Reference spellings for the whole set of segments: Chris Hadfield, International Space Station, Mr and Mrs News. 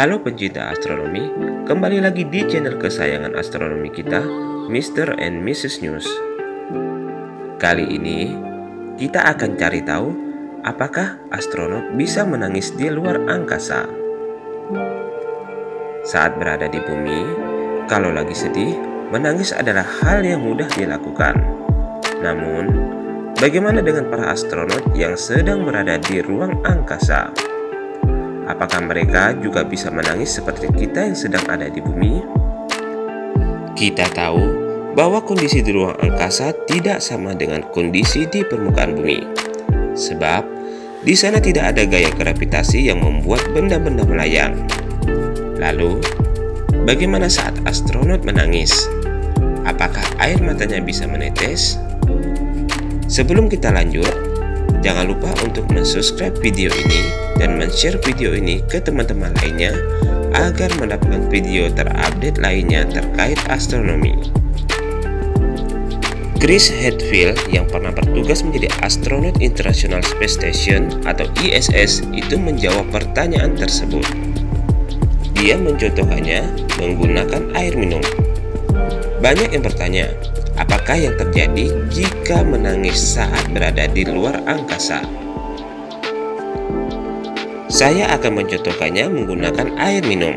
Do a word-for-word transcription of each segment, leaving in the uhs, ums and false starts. Halo pencinta astronomi, kembali lagi di channel kesayangan astronomi kita, Mister and Missus News. Kali ini, kita akan cari tahu apakah astronot bisa menangis di luar angkasa. Saat berada di bumi, kalau lagi sedih, menangis adalah hal yang mudah dilakukan. Namun, bagaimana dengan para astronot yang sedang berada di ruang angkasa? Apakah mereka juga bisa menangis seperti kita yang sedang ada di bumi? Kita tahu bahwa kondisi di ruang angkasa tidak sama dengan kondisi di permukaan bumi. Sebab, di sana tidak ada gaya gravitasi yang membuat benda-benda melayang. Lalu, bagaimana saat astronot menangis? Apakah air matanya bisa menetes? Sebelum kita lanjut, jangan lupa untuk men-subscribe video ini dan men-share video ini ke teman-teman lainnya agar mendapatkan video terupdate lainnya terkait astronomi. Chris Hadfield yang pernah bertugas menjadi astronot International Space Station atau I S S itu menjawab pertanyaan tersebut. Dia mencontohkannya menggunakan air minum. Banyak yang bertanya, apakah yang terjadi jika menangis saat berada di luar angkasa? Saya akan mencontohkannya menggunakan air minum.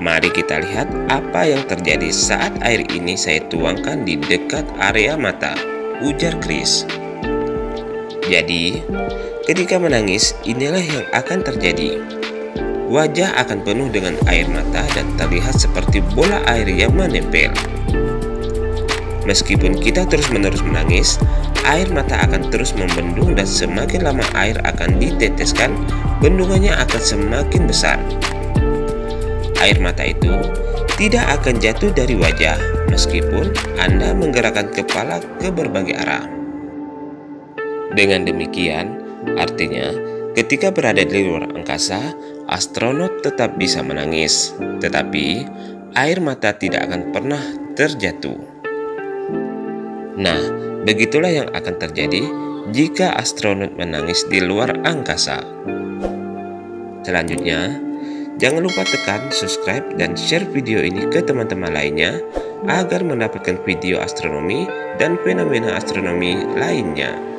Mari kita lihat apa yang terjadi saat air ini saya tuangkan di dekat area mata, ujar Chris. Jadi, ketika menangis, inilah yang akan terjadi. Wajah akan penuh dengan air mata dan terlihat seperti bola air yang menempel. Meskipun kita terus-menerus menangis, air mata akan terus membendung dan semakin lama air akan diteteskan, bendungannya akan semakin besar. Air mata itu tidak akan jatuh dari wajah meskipun Anda menggerakkan kepala ke berbagai arah. Dengan demikian, artinya ketika berada di luar angkasa, astronot tetap bisa menangis, tetapi air mata tidak akan pernah terjatuh. Nah, begitulah yang akan terjadi jika astronot menangis di luar angkasa. Selanjutnya, jangan lupa tekan subscribe dan share video ini ke teman-teman lainnya agar mendapatkan video astronomi dan fenomena astronomi lainnya.